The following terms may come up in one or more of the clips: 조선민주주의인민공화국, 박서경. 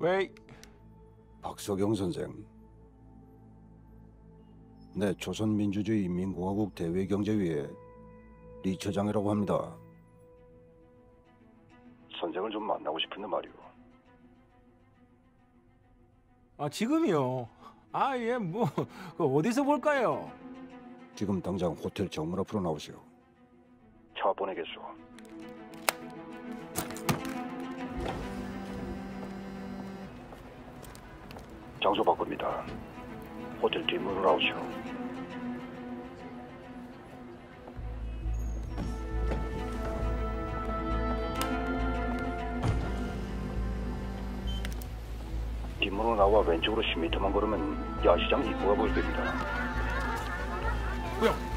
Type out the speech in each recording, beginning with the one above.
왜? 박서경 선생, 네, 조선민주주의인민공화국 대외경제위에 리 처장이라고 합니다. 선생을 좀 만나고 싶은데 말이오. 아, 지금이요? 아, 예, 뭐 어디서 볼까요? 지금 당장 호텔 정문 앞으로 나오시오. 차 보내겠소. 장소 바꿉니다. 호텔 뒷문으로 나오시오. 뒷문으로 나와 왼쪽으로 10m만 걸으면 야시장 입구가 보일 겁니다. 뭐야?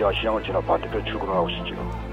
야시장을 지나 반대편 출구로 나오시죠.